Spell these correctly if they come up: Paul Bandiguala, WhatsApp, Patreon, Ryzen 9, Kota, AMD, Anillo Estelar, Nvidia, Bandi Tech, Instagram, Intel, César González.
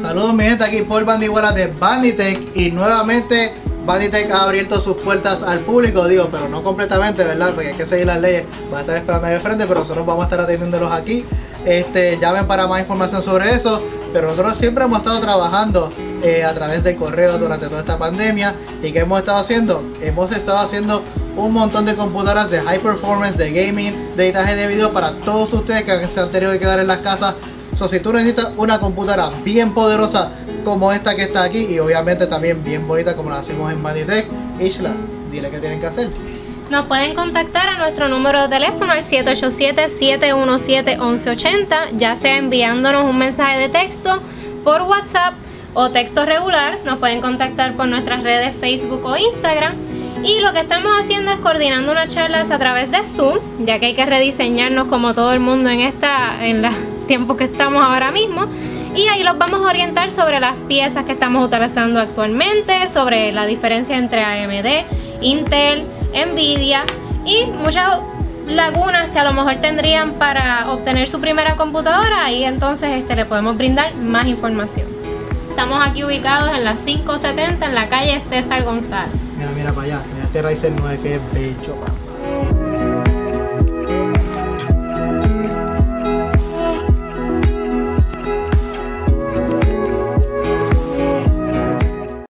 Saludos mi gente, aquí Paul Bandiguala de Bandi Tech, y nuevamente Bandi Tech ha abierto sus puertas al público, digo, pero no completamente, ¿verdad? Porque hay que seguir las leyes, van a estar esperando ahí al frente, pero nosotros vamos a estar atendiéndolos aquí. Llamen para más información sobre eso, pero nosotros siempre hemos estado trabajando a través del correo durante toda esta pandemia. ¿Y qué hemos estado haciendo? Hemos estado haciendo un montón de computadoras de high performance, de gaming, de editaje de video para todos ustedes que se han tenido que quedar en las casas. So, si tú necesitas una computadora bien poderosa como esta que está aquí, y obviamente también bien bonita como la hacemos en Bandi Tech, Ishla, dile qué tienen que hacer. Nos pueden contactar a nuestro número de teléfono al 787-717-1180, ya sea enviándonos un mensaje de texto por WhatsApp o texto regular. Nos pueden contactar por nuestras redes Facebook o Instagram. Y lo que estamos haciendo es coordinando unas charlas a través de Zoom, ya que hay que rediseñarnos como todo el mundo en los tiempos que estamos ahora mismo. Y ahí los vamos a orientar sobre las piezas que estamos utilizando actualmente, sobre la diferencia entre AMD, Intel, Nvidia y muchas lagunas que a lo mejor tendrían para obtener su primera computadora, y entonces le podemos brindar más información. Estamos aquí ubicados en la 570 en la calle César González. Mira para allá, mira este Ryzen 9 que es bello.